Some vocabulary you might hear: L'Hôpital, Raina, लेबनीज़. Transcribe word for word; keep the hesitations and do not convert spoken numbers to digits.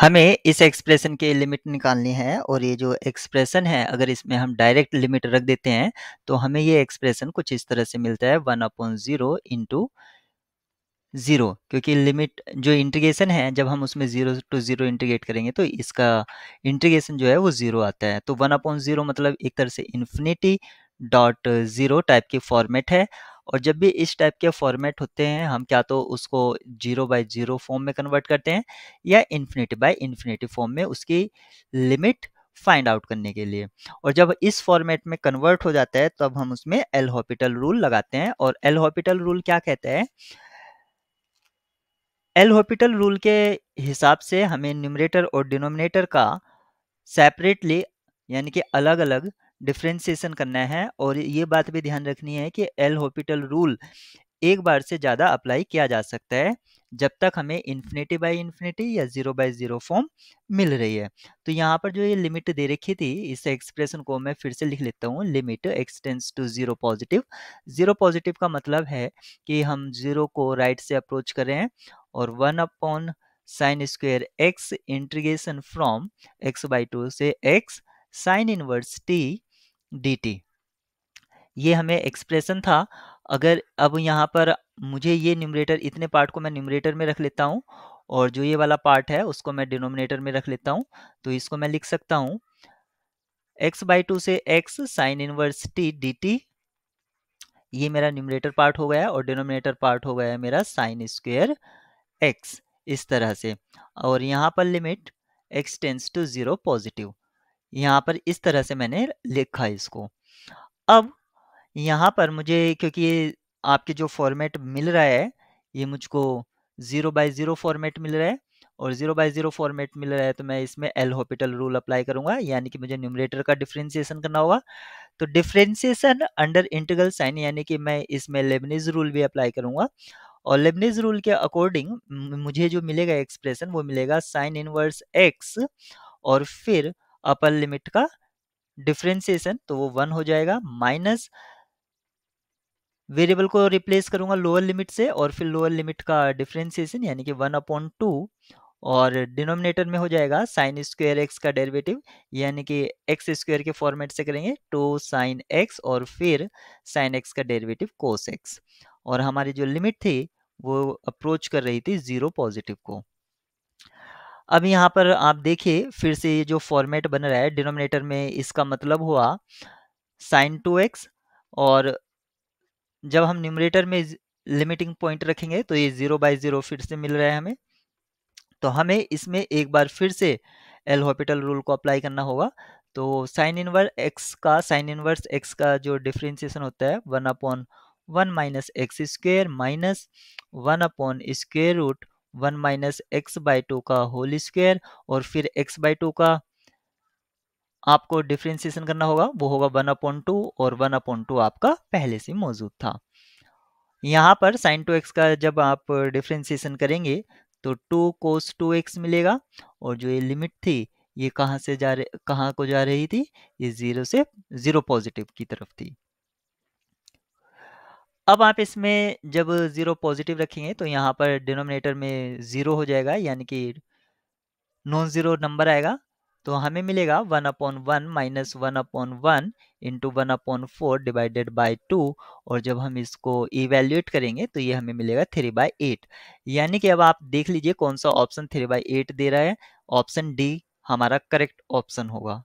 हमें इस एक्सप्रेशन की लिमिट निकालनी है, और ये जो एक्सप्रेशन है अगर इसमें हम डायरेक्ट लिमिट रख देते हैं तो हमें ये एक्सप्रेशन कुछ इस तरह से मिलता है one upon zero into zero, क्योंकि लिमिट जो इंटीग्रेशन है जब हम उसमें जीरो टू जीरो इंटीग्रेट करेंगे तो इसका इंटीग्रेशन जो है वो जीरो आता है। तो वन अपॉन जीरो मतलब एक तरह से इन्फिनिटी डॉट जीरो टाइप की फॉर्मेट है, और जब भी इस टाइप के फॉर्मेट होते हैं हम क्या तो उसको जीरो बाय जीरो फॉर्म में कन्वर्ट करते हैं या इन्फिनिटी बाय इन्फिनिटी फॉर्म में उसकी लिमिट फाइंड आउट करने के लिए। और जब इस फॉर्मेट में कन्वर्ट हो जाता है तब हम उसमें एल हॉपिटल रूल लगाते हैं, और एल हॉपिटल रूल क्या कहता है, एल हॉपिटल रूल के हिसाब से हमें न्यूमरेटर और डिनोमिनेटर का सेपरेटली यानी कि अलग अलग डिफ्रेंसिएशन करना है। और ये बात भी ध्यान रखनी है कि एल हॉपिटल रूल एक बार से ज़्यादा अप्लाई किया जा सकता है जब तक हमें इन्फिनिटी बाय इन्फिनिटी या जीरो बाय जीरो फॉर्म मिल रही है। तो यहाँ पर जो ये लिमिट दे रखी थी इस एक्सप्रेशन को मैं फिर से लिख लेता हूँ, limit x tends to zero positive. Zero positive का मतलब है कि हम जीरो को राइट से अप्रोच करें, और one upon sine square x integration from x by two से x sine inverse t d t, ये हमें एक्सप्रेशन था। अगर अब यहाँ पर मुझे ये न्यूमरेटर इतने पार्ट को मैं न्यूमरेटर में रख लेता हूँ और जो ये वाला पार्ट है उसको मैं डिनोमिनेटर में रख लेता हूँ, तो इसको मैं लिख सकता हूँ x बाई टू से x sine inverse t dt, ये मेरा न्यूमरेटर पार्ट हो गया और डिनोमिनेटर पार्ट हो गया मेरा साइन स्क्वेयर x, इस तरह से। और यहाँ पर limit x tends to zero positive, यहाँ पर इस तरह से मैंने लिखा इसको। अब यहाँ पर मुझे क्योंकि आपके जो फॉर्मेट मिल रहा है ये मुझको ज़ीरो बाय ज़ीरो फॉर्मेट मिल रहा है, और ज़ीरो बाय ज़ीरो फॉर्मेट मिल रहा है तो मैं इसमें एल हॉपिटल रूल अप्लाई करूँगा, यानी कि मुझे न्यूमरेटर का डिफ्रेंसिएशन करना होगा। तो डिफ्रेंसिएशन अंडर इंटीग्रल साइन यानी कि मैं इसमें लेबनीज़ रूल भी अप्लाई करूँगा, और लेबनीज़ रूल के अकॉर्डिंग मुझे जो मिलेगा एक्सप्रेशन वो मिलेगा साइन इनवर्स एक्स और फिर अपर लिमिट का डिफ्रेंसिएशन, तो वो वन हो जाएगा, माइनस वेरिएबल को रिप्लेस करूंगा लोअर लिमिट से और फिर लोअर लिमिट का डिफ्रेंसिएशन यानी कि वन अपॉन टू, और डिनोमिनेटर में हो जाएगा साइन स्क्वायर एक्स का डेरिवेटिव यानी कि एक्स स्क्वायर के फॉर्मेट से करेंगे टू साइन एक्स और फिर साइन एक्स का डेरिवेटिव कोस एक्स। और हमारी जो लिमिट थी वो अप्रोच कर रही थी जीरो पॉजिटिव को। अब यहाँ पर आप देखिए फिर से ये जो फॉर्मेट बन रहा है डिनोमिनेटर में इसका मतलब हुआ साइन टू एक्स, और जब हम न्यूमरेटर में लिमिटिंग पॉइंट रखेंगे तो ये ज़ीरो बाई ज़ीरो फिर से मिल रहा है हमें, तो हमें इसमें एक बार फिर से एल हॉपिटल रूल को अप्लाई करना होगा। तो साइन इनवर्स एक्स का साइन इनवर्स एक्स का जो डिफ्रेंसिएशन होता है one upon one minus x square minus one upon square root one minus x by two का होल स्क्वायर, और फिर x बाई टू का आपको डिफ्रेंसिएशन करना होगा वो होगा वन अपॉन टू, और वन अपॉन टू आपका पहले से मौजूद था। यहाँ पर साइन टू एक्स का जब आप डिफ्रेंसिएशन करेंगे तो टू कोस टू एक्स मिलेगा, और जो ये लिमिट थी ये कहाँ से जा रही कहाँ को जा रही थी, ये जीरो से जीरो पॉजिटिव की तरफ थी। अब आप इसमें जब ज़ीरो पॉजिटिव रखेंगे तो यहाँ पर डिनोमिनेटर में ज़ीरो हो जाएगा यानी कि नॉन ज़ीरो नंबर आएगा, तो हमें मिलेगा one upon one minus one upon one into one upon four divided by two, और जब हम इसको इवेल्यूएट करेंगे तो ये हमें मिलेगा थ्री बाई एट। यानी कि अब आप देख लीजिए कौन सा ऑप्शन थ्री बाई एट दे रहा है, ऑप्शन डी हमारा करेक्ट ऑप्शन होगा।